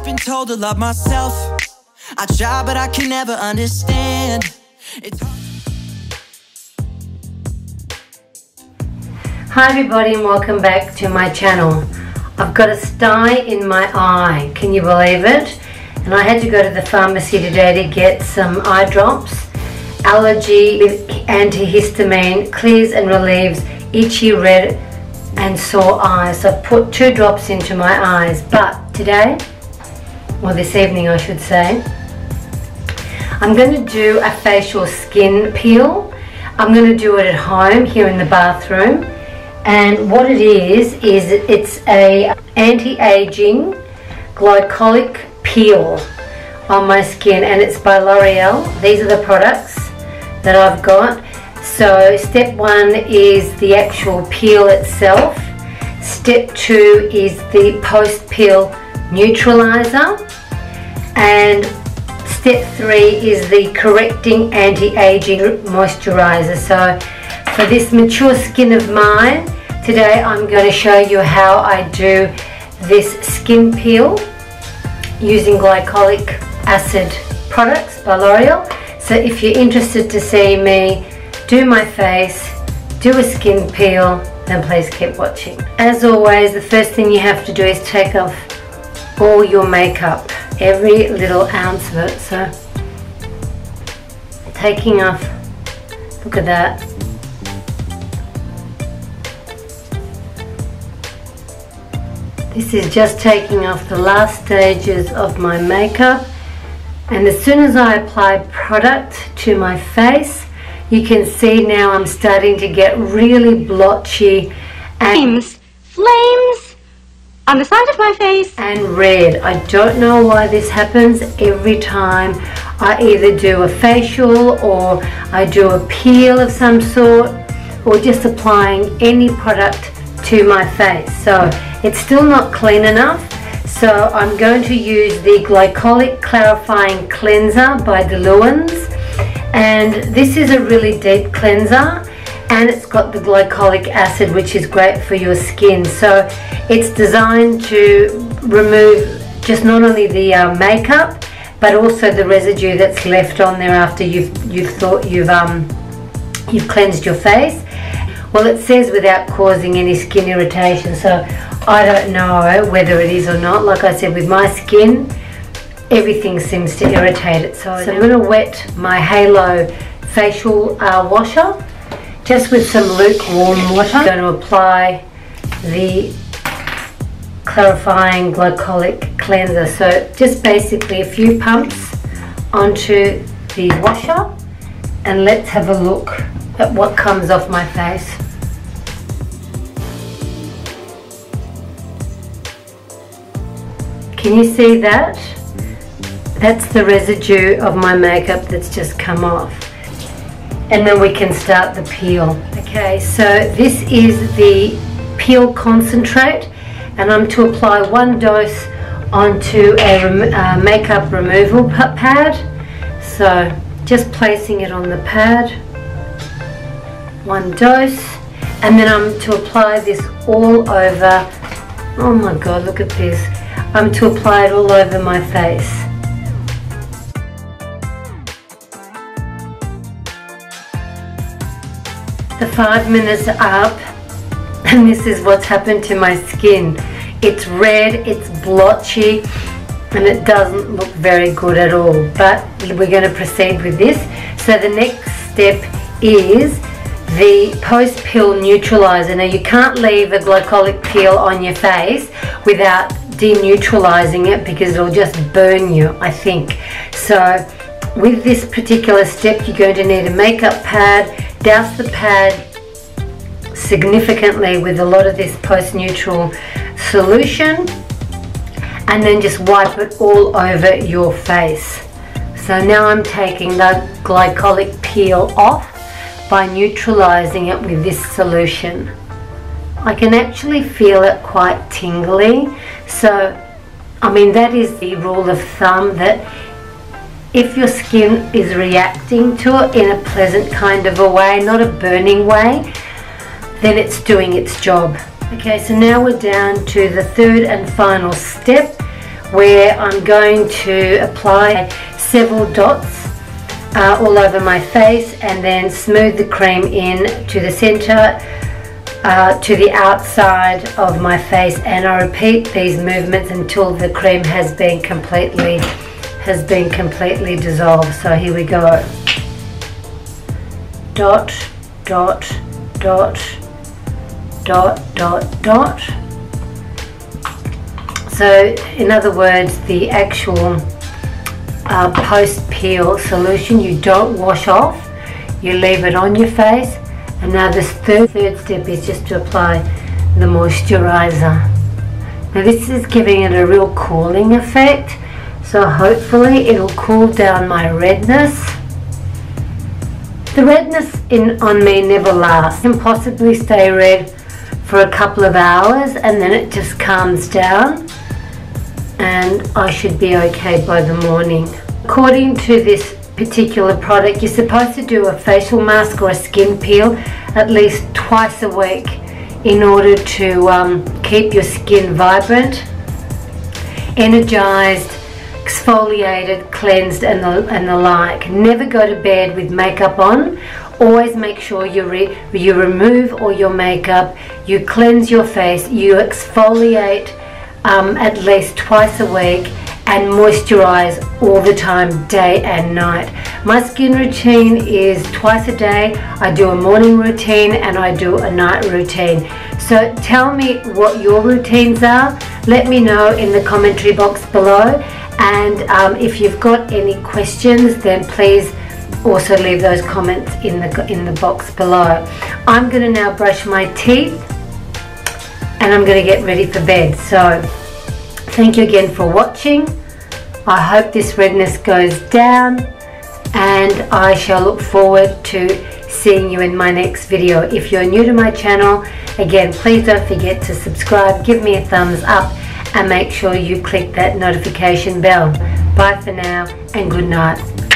always been told to love myself. I try, but I can never understand. It's hard. Hi everybody and welcome back to my channel. I've got a sty in my eye, can you believe it? And I had to go to the pharmacy today to get some eye drops. Allergy with antihistamine clears and relieves itchy, red and sore eyes. So I've put 2 drops into my eyes, but today, or this evening I should say, I'm going to do a facial skin peel. I'm going to do it at home here in the bathroom. And what it is it's a anti-aging glycolic peel on my skin, and it's by L'Oreal. These are the products that I've got. So step 1 is the actual peel itself. Step 2 is the post-peel neutralizer. And step 3 is the correcting anti-aging moisturizer. So for this mature skin of mine, today I'm going to show you how I do this skin peel using glycolic acid products by L'Oreal. So if you're interested to see me do my face, do a skin peel, then please keep watching. As always, the first thing you have to do is take off all your makeup, every little ounce of it. So taking off, look at that. This is just taking off the last stages of my makeup, and as soon as I apply product to my face, you can see now I'm starting to get really blotchy and flames on the side of my face and red. I don't know why this happens every time I either do a facial or I do a peel of some sort, or just applying any product to my face. So it's still not clean enough, so I'm going to use the Glycolic Clarifying Cleanser by Dr. Lewinn's, and this is a really deep cleanser, and it's got the glycolic acid, which is great for your skin. So it's designed to remove just not only the makeup, but also the residue that's left on there after you've cleansed your face. Well, it says without causing any skin irritation, so I don't know whether it is or not. Like I said, with my skin, everything seems to irritate it. So I'm going to wet my Halo facial washer just with some lukewarm water. I'm going to apply the clarifying glycolic cleanser. So just basically a few pumps onto the washer, and let's have a look at what comes off my face. Can you see that? That's the residue of my makeup that's just come off. And then we can start the peel. Okay, so this is the peel concentrate, and I'm to apply 1 dose onto a makeup removal pad. So just placing it on the pad. 1 dose, and then I'm to apply this all over. Oh my god, look at this. I'm to apply it all over my face. The 5 minutes are up, and this is what's happened to my skin. It's red, it's blotchy, and it doesn't look very good at all, but we're going to proceed with this. So the next step is the post-peel neutralizer. Now you can't leave a glycolic peel on your face without deneutralizing it, because it'll just burn you, I think. So with this particular step, you're going to need a makeup pad. Douse the pad significantly with a lot of this post-neutral solution, and then just wipe it all over your face. So now I'm taking the glycolic peel off by neutralizing it with this solution. I can actually feel it quite tingly. So, I mean, that is the rule of thumb, that if your skin is reacting to it in a pleasant kind of a way, not a burning way, then it's doing its job. Okay, so now we're down to the 3rd and final step, where I'm going to apply several dots all over my face and then smooth the cream in to the center, to the outside of my face, and I repeat these movements until the cream has been completely dissolved. So here we go. Dot, dot, dot, dot, dot, dot. So in other words, the actual post-peel solution, you don't wash off, you leave it on your face. And now this third step is just to apply the moisturizer. Now this is giving it a real cooling effect, so hopefully it'll cool down my redness. The redness on me never lasts. It can possibly stay red for a couple of hours and then it just calms down, and I should be okay by the morning. According to this particular product, you're supposed to do a facial mask or a skin peel at least twice a week in order to keep your skin vibrant, energized, exfoliated, cleansed, and the like. Never go to bed with makeup on. Always make sure you remove all your makeup, you cleanse your face, you exfoliate at least twice a week, and moisturize all the time, day and night. My skin routine is twice a day. I do a morning routine and I do a night routine. So tell me what your routines are. Let me know in the commentary box below. And if you've got any questions, then please also leave those comments in the box below. I'm gonna now brush my teeth and I'm gonna get ready for bed. So thank you again for watching. I hope this redness goes down, and I shall look forward to seeing you in my next video. If you're new to my channel, again, please don't forget to subscribe, give me a thumbs up, and make sure you click that notification bell. Bye for now and good night.